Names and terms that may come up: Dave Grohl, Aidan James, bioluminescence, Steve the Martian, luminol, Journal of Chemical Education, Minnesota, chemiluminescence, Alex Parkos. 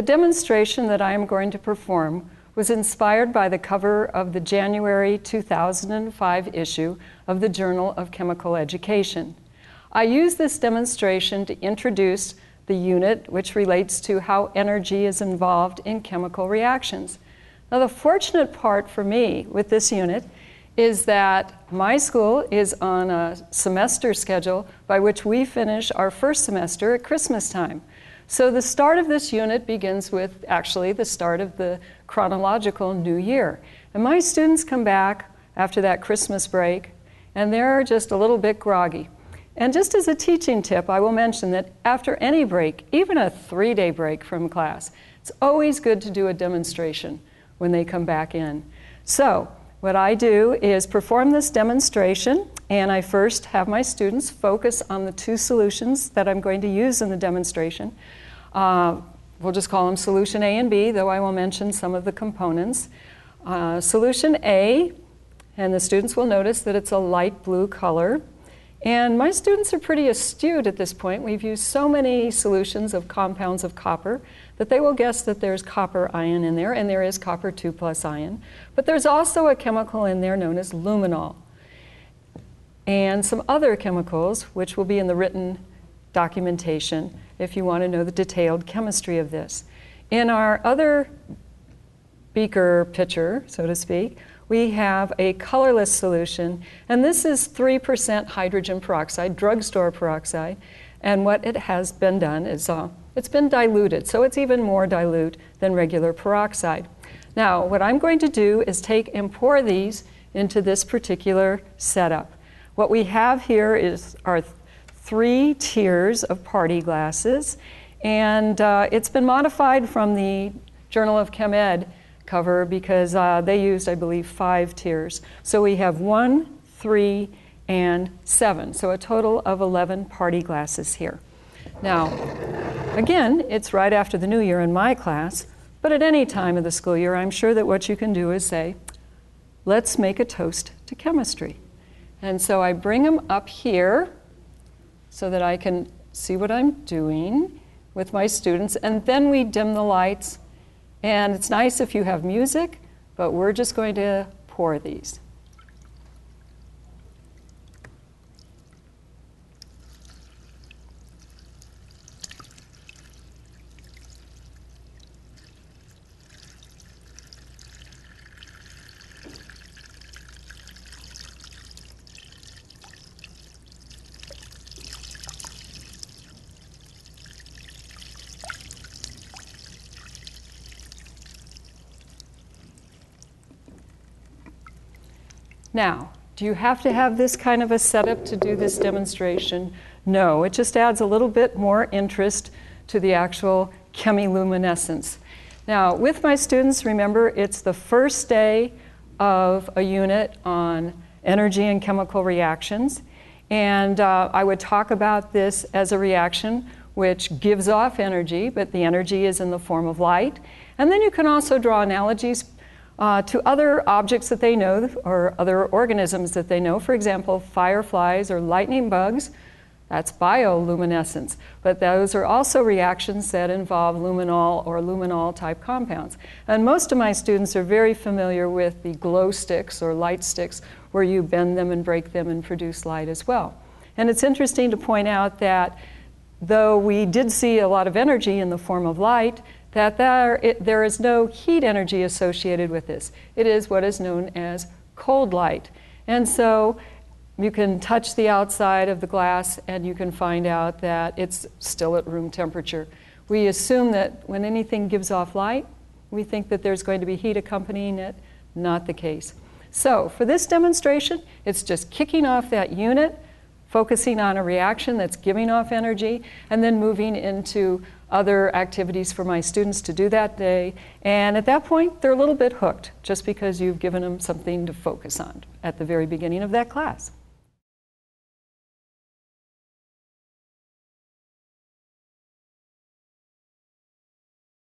The demonstration that I am going to perform was inspired by the cover of the January 2005 issue of the Journal of Chemical Education. I used this demonstration to introduce the unit which relates to how energy is involved in chemical reactions. Now, the fortunate part for me with this unit is that my school is on a semester schedule by which we finish our first semester at Christmas time. So the start of this unit begins with actually the start of the chronological new year. And my students come back after that Christmas break and they're just a little bit groggy. And just as a teaching tip, I will mention that after any break, even a 3-day break from class, it's always good to do a demonstration when they come back in. So what I do is perform this demonstration, and I first have my students focus on the two solutions that I'm going to use in the demonstration. We'll just call them solution A and B, though I will mention some of the components. Solution A, and the students will notice that it's a light blue color. And my students are pretty astute at this point. We've used so many solutions of compounds of copper that they will guess that there's copper ion in there, and there is copper 2+ ion. But there's also a chemical in there known as luminol, and some other chemicals which will be in the written documentation if you want to know the detailed chemistry of this. In our other beaker pitcher, so to speak, we have a colorless solution, and this is 3% hydrogen peroxide, drugstore peroxide, and what it has been done is it's been diluted, so it's even more dilute than regular peroxide. Now, what I'm going to do is take and pour these into this particular setup. What we have here is our 3 tiers of party glasses, and it's been modified from the Journal of Chem Ed cover because they used, I believe, 5 tiers. So we have 1, 3, and 7. So a total of 11 party glasses here. Now, again, it's right after the new year in my class, but at any time of the school year, I'm sure that what you can do is say, let's make a toast to chemistry. And so I bring them up here so that I can see what I'm doing with my students, and then we dim the lights. And it's nice if you have music, but we're just going to pour these. Now, do you have to have this kind of a setup to do this demonstration? No, it just adds a little bit more interest to the actual chemiluminescence. Now, with my students, remember, it's the first day of a unit on energy and chemical reactions. And I would talk about this as a reaction which gives off energy, but the energy is in the form of light. And then you can also draw analogies to other objects that they know or other organisms that they know. For example, fireflies or lightning bugs, that's bioluminescence. But those are also reactions that involve luminol or luminol-type compounds. And most of my students are very familiar with the glow sticks or light sticks where you bend them and break them and produce light as well. And it's interesting to point out that though we did see a lot of energy in the form of light, that there is no heat energy associated with this. It is what is known as cold light. And so you can touch the outside of the glass and you can find out that it's still at room temperature. We assume that when anything gives off light, we think that there's going to be heat accompanying it. Not the case. So for this demonstration, it's just kicking off that unit, focusing on a reaction that's giving off energy, and then moving into other activities for my students to do that day. And at that point, they're a little bit hooked, just because you've given them something to focus on at the very beginning of that class.